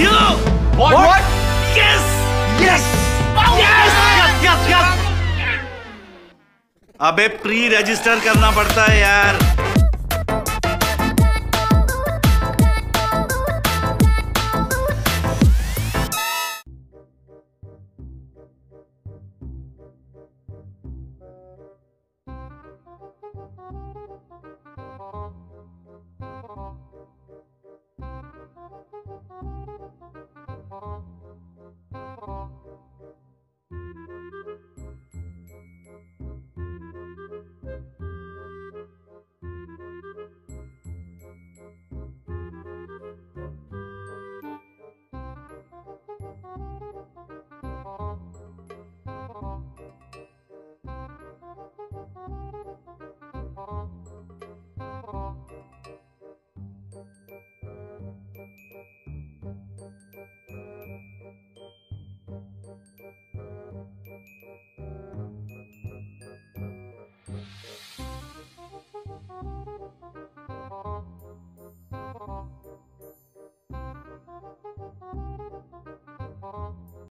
hero! What? Yes! Yes! Yes! Yes! Yes! Yes! अबे pre register करना पड़ता है यार।